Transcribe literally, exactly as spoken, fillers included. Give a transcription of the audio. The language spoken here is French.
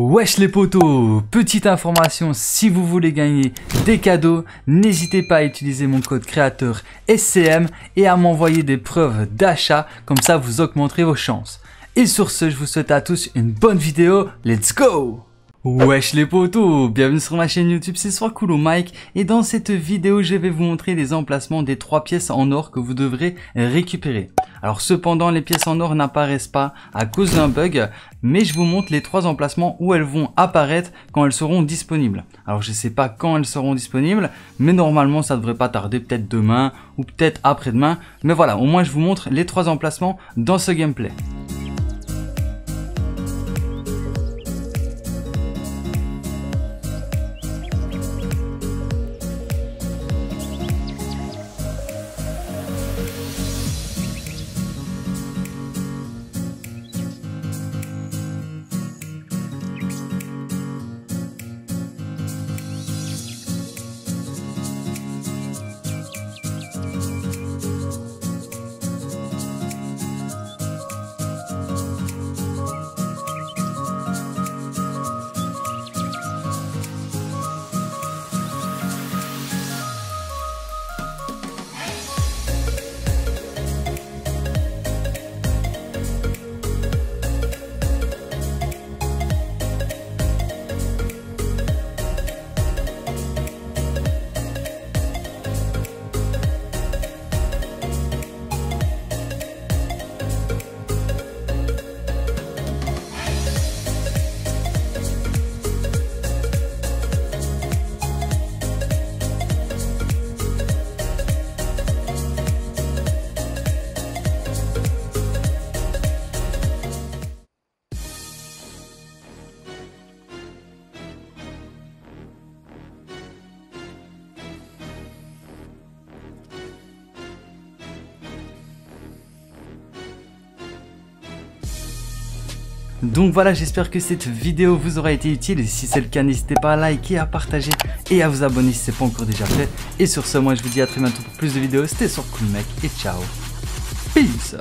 Wesh les potos, petite information, si vous voulez gagner des cadeaux, n'hésitez pas à utiliser mon code créateur S C M et à m'envoyer des preuves d'achat, comme ça vous augmenterez vos chances. Et sur ce, je vous souhaite à tous une bonne vidéo, let's go! Wesh les potos, bienvenue sur ma chaîne YouTube, c'est Soit cool au Mike et dans cette vidéo je vais vous montrer les emplacements des trois pièces en or que vous devrez récupérer. Alors cependant les pièces en or n'apparaissent pas à cause d'un bug, mais je vous montre les trois emplacements où elles vont apparaître quand elles seront disponibles. Alors je sais pas quand elles seront disponibles, mais normalement ça devrait pas tarder, peut-être demain ou peut-être après-demain, mais voilà, au moins je vous montre les trois emplacements dans ce gameplay. Donc voilà, j'espère que cette vidéo vous aura été utile. Et si c'est le cas, n'hésitez pas à liker, à partager et à vous abonner si ce n'est pas encore déjà fait. Et sur ce, moi je vous dis à très bientôt pour plus de vidéos. C'était Soit cool mec et ciao. Peace.